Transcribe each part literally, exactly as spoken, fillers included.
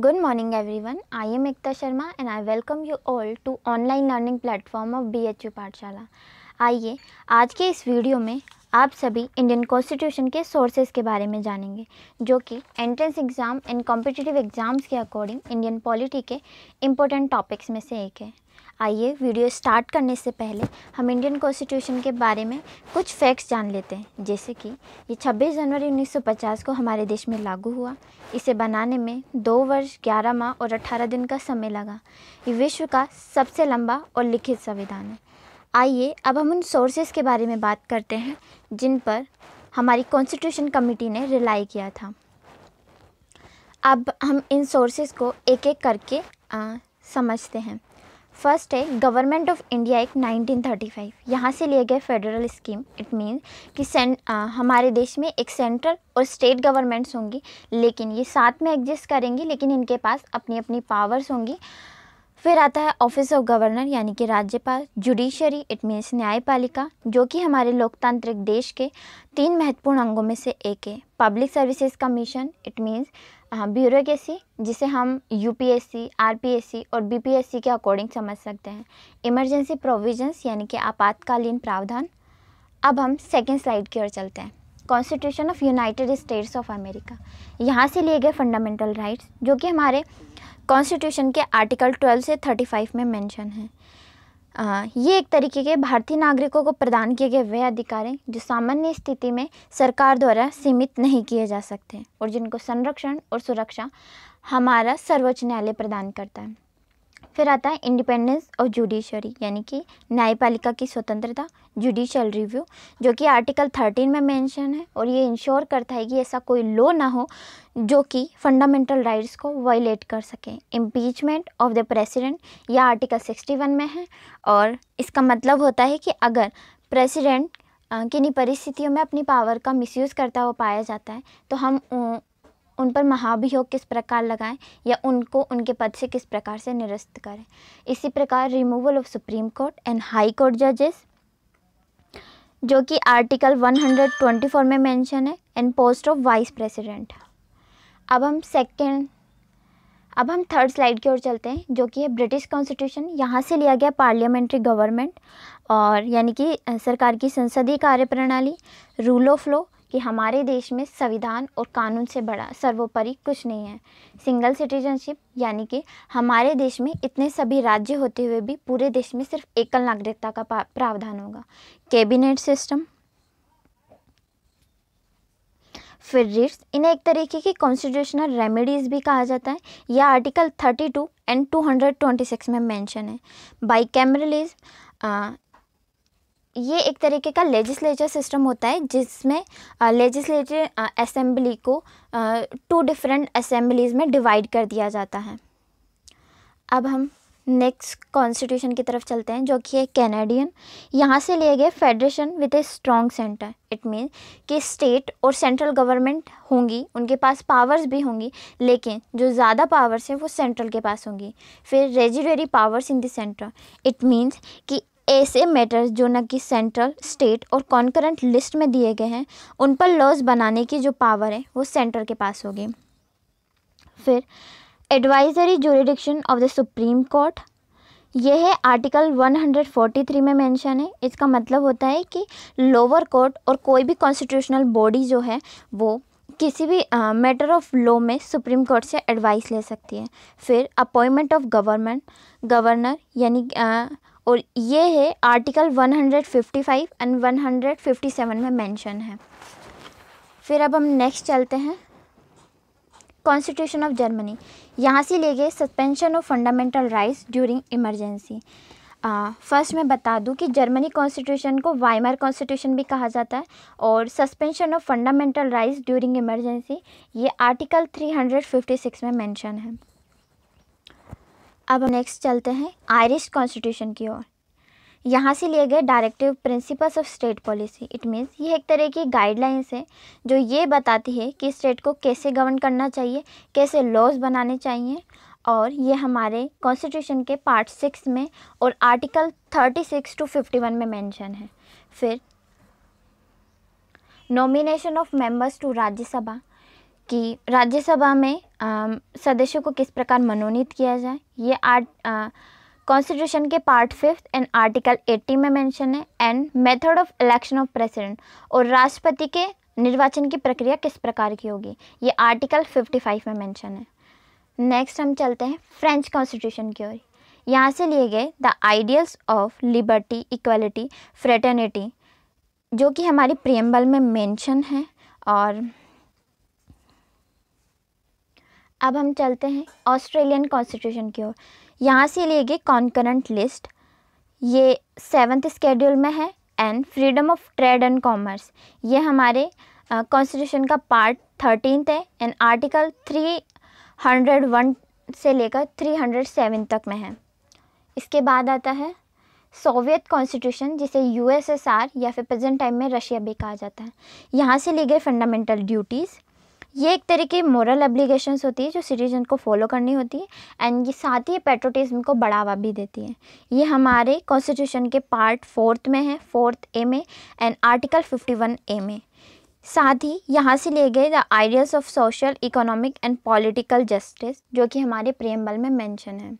Good morning everyone, I am Aketa Sharma and I welcome you all to online learning platform of B H U पाठशाला। आइए आज के इस video में आप सभी इंडियन कॉन्स्टिट्यूशन के सोर्सेज के बारे में जानेंगे, जो कि entrance exam and competitive exams के अकॉर्डिंग इंडियन पॉलिटी के इम्पोर्टेंट टॉपिक्स में से एक है। आइए वीडियो स्टार्ट करने से पहले हम इंडियन कॉन्स्टिट्यूशन के बारे में कुछ फैक्ट्स जान लेते हैं, जैसे कि ये छब्बीस जनवरी उन्नीस सौ पचास को हमारे देश में लागू हुआ। इसे बनाने में दो वर्ष ग्यारह माह और अठारह दिन का समय लगा। ये विश्व का सबसे लंबा और लिखित संविधान है। आइए अब हम उन सोर्सेज के बारे में बात करते हैं जिन पर हमारी कॉन्स्टिट्यूशन कमेटी ने रिलाई किया था। अब हम इन सोर्सेज को एक एक करके आ, समझते हैं। फर्स्ट है government of India act nineteen thirty five. यहाँ से लिए गए फेडरल स्कीम, इट मीन्स कि सें, आ, हमारे देश में एक सेंट्रल और स्टेट गवर्नमेंट्स होंगी, लेकिन ये साथ में एग्जिस्ट करेंगी, लेकिन इनके पास अपनी अपनी पावर्स होंगी। फिर आता है ऑफिस ऑफ गवर्नर यानी कि राज्यपाल, जुडिशरी इट मीन्स न्यायपालिका, जो कि हमारे लोकतांत्रिक देश के तीन महत्वपूर्ण अंगों में से एक है। Public services commission it means bureaucracy, जिसे हम यूपीएससी, आरपीएससी और बीपीएससी के अकॉर्डिंग समझ सकते हैं। इमरजेंसी प्रोविजंस यानी कि आपातकालीन प्रावधान। अब हम सेकेंड स्लाइड की ओर चलते हैं, constitution of United States of America. यहाँ से लिए गए फंडामेंटल राइट्स, जो कि हमारे कॉन्स्टिट्यूशन के आर्टिकल बारह से पैंतीस में मेंशन है। आ, ये एक तरीके के भारतीय नागरिकों को प्रदान किए गए वे अधिकार हैं जो सामान्य स्थिति में सरकार द्वारा सीमित नहीं किए जा सकते और जिनको संरक्षण और सुरक्षा हमारा सर्वोच्च न्यायालय प्रदान करता है। फिर आता है इंडिपेंडेंस ऑफ जुडिशरी यानी कि न्यायपालिका की स्वतंत्रता, जुडिशियल रिव्यू, जो कि आर्टिकल तेरह में मेंशन है और ये इंश्योर करता है कि ऐसा कोई लॉ ना हो जो कि फंडामेंटल राइट्स को वायलेट कर सके। इम्पीचमेंट ऑफ द प्रेसिडेंट या आर्टिकल इकसठ में है और इसका मतलब होता है कि अगर प्रेसिडेंट किन्हीं परिस्थितियों में अपनी पावर का मिसयूज़ करता हुआ पाया जाता है तो हम उन पर महाभियोग किस प्रकार लगाएं या उनको उनके पद से किस प्रकार से निरस्त करें। इसी प्रकार removal of supreme court and high court जजेस, जो कि आर्टिकल एक सौ चौबीस में मेंशन है, and post of vice president. अब हम सेकंड अब हम थर्ड स्लाइड की ओर चलते हैं, जो कि है ब्रिटिश कॉन्स्टिट्यूशन। यहाँ से लिया गया पार्लियामेंट्री गवर्नमेंट और यानी कि सरकार की संसदीय कार्यप्रणाली। रूल ऑफ लॉ कि हमारे देश में संविधान और कानून से बड़ा सर्वोपरि कुछ नहीं है। सिंगल सिटीजनशिप यानी कि हमारे देश में इतने सभी राज्य होते हुए भी पूरे देश में सिर्फ एकल नागरिकता का प्रावधान होगा। कैबिनेट सिस्टम, फिर रिट्स, इन्हें एक तरीके की कॉन्स्टिट्यूशनल रेमेडीज़ भी कहा जाता है। यह आर्टिकल बत्तीस एंड दो सौ छब्बीस में मेंशन है। बाईकैमरलिज्म, ये एक तरीके का लेजिस्लेचर सिस्टम होता है जिसमें लेजिस्लेचर असेंबली को टू डिफरेंट असेंबलीज़ में डिवाइड कर दिया जाता है। अब हम नेक्स्ट कॉन्स्टिट्यूशन की तरफ चलते हैं, जो कि है कैनेडियन। यहाँ से लिए गए federation with a strong centre, it mean कि स्टेट और सेंट्रल गवर्नमेंट होंगी, उनके पास पावर्स भी होंगी, लेकिन जो ज़्यादा पावर्स हैं वो सेंट्रल के पास होंगी। फिर residuary powers in the centre, it means कि ऐसे मैटर्स जो न कि सेंट्रल, स्टेट और कॉन्करेंट लिस्ट में दिए गए हैं उन पर लॉज बनाने की जो पावर है वो सेंटर के पास होगी। फिर advisory jurisdiction of the supreme court, यह है आर्टिकल एक सौ तैंतालीस में मेंशन है। इसका मतलब होता है कि लोअर कोर्ट और कोई भी कॉन्स्टिट्यूशनल बॉडी जो है वो किसी भी मैटर ऑफ लॉ में सुप्रीम कोर्ट से एडवाइस ले सकती है। फिर अपॉइंटमेंट ऑफ गवर्नमेंट गवर्नर यानी uh, और ये है आर्टिकल एक सौ पचपन एंड एक सौ सत्तावन में मेंशन है। फिर अब हम नेक्स्ट चलते हैं, कॉन्स्टिट्यूशन ऑफ जर्मनी। यहाँ से लिए गए suspension of fundamental rights during emergency. First मैं बता दूं कि जर्मनी कॉन्स्टिट्यूशन को वाइमर कॉन्स्टिट्यूशन भी कहा जाता है और suspension of fundamental rights during emergency ये आर्टिकल तीन सौ छप्पन में मेंशन है। अब नेक्स्ट चलते हैं आयरिश कॉन्स्टिट्यूशन की ओर। यहाँ से लिए गए directive principles of state policy, it means ये एक तरह की गाइडलाइंस है जो ये बताती है कि स्टेट को कैसे गवर्न करना चाहिए, कैसे लॉज बनाने चाहिए, और ये हमारे कॉन्स्टिट्यूशन के पार्ट सिक्स में और आर्टिकल छत्तीस टू इक्यावन में मेंशन है। फिर nomination of members to Rajya Sabha, कि राज्यसभा में आ, सदस्यों को किस प्रकार मनोनीत किया जाए, ये आर्ट कॉन्स्टिट्यूशन के पार्ट फिफ्थ एंड आर्टिकल अस्सी में मेंशन है। And method of election of president, और राष्ट्रपति के निर्वाचन की प्रक्रिया किस प्रकार की होगी, ये आर्टिकल पचपन में मेंशन है। नेक्स्ट हम चलते हैं फ्रेंच कॉन्स्टिट्यूशन की ओर। यहाँ से लिए गए the ideals of liberty, equality, fraternity, जो कि हमारी प्रियम्बल में मेंशन है। और अब हम चलते हैं ऑस्ट्रेलियन कॉन्स्टिट्यूशन की ओर। यहाँ से लिए गए कॉन्करेंट लिस्ट, ये सेवन्थ स्केड्यूल में है। And freedom of trade and commerce, ये हमारे कॉन्स्टिट्यूशन uh, का पार्ट थर्टीन है। एंड आर्टिकल तीन सौ एक से लेकर तीन सौ सात तक में है। इसके बाद आता है सोवियत कॉन्स्टिट्यूशन, जिसे यूएसएसआर या फिर प्रेजेंट टाइम में रशिया भी कहा जाता है। यहाँ से ली गई फंडामेंटल ड्यूटीज़, ये एक तरह की मोरल एब्लिगेशंस होती है जो सिटीजन को फॉलो करनी होती है। एंड ये साथ ही पेट्रोटिज्म को बढ़ावा भी देती है। ये हमारे कॉन्स्टिट्यूशन के पार्ट फोर्थ में है, फोर्थ ए में एंड आर्टिकल इक्यावन ए में। साथ ही यहाँ से लिए गए the ideals of social, economic and political justice, जो कि हमारे प्रियम्बल में मेंशन है।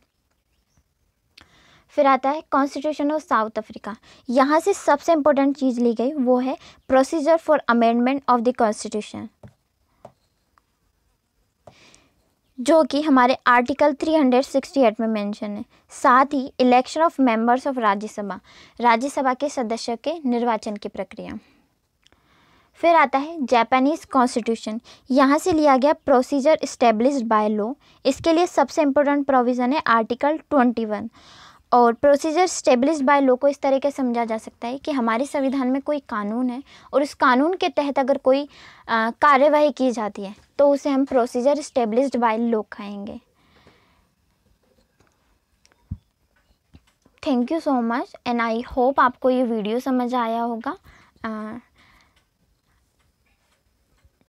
फिर आता है कॉन्स्टिट्यूशन ऑफ साउथ अफ्रीका। यहाँ से सबसे इम्पोर्टेंट चीज़ ली गई वो है procedure for amendment of the constitution, जो कि हमारे आर्टिकल तीन सौ अड़सठ में मेंशन है। साथ ही election of members of Rajya Sabha, Rajya Sabha के सदस्यों के निर्वाचन की प्रक्रिया। फिर आता है जापानीज़ कॉन्स्टिट्यूशन। यहाँ से लिया गया प्रोसीजर इस्टेब्लिश्ड बाय लॉ, इसके लिए सबसे इम्पोर्टेंट प्रोविज़न है आर्टिकल इक्कीस। और प्रोसीजर इस्टेब्लिश्ड बाय लॉ को इस तरीके से समझा जा सकता है कि हमारे संविधान में कोई कानून है और उस कानून के तहत अगर कोई कार्यवाही की जाती है तो उसे हम प्रोसीजर इस्टेब्लिश्ड बाय लॉ कहेंगे। Thank you so much and I hope आपको ये वीडियो समझ आया होगा। uh,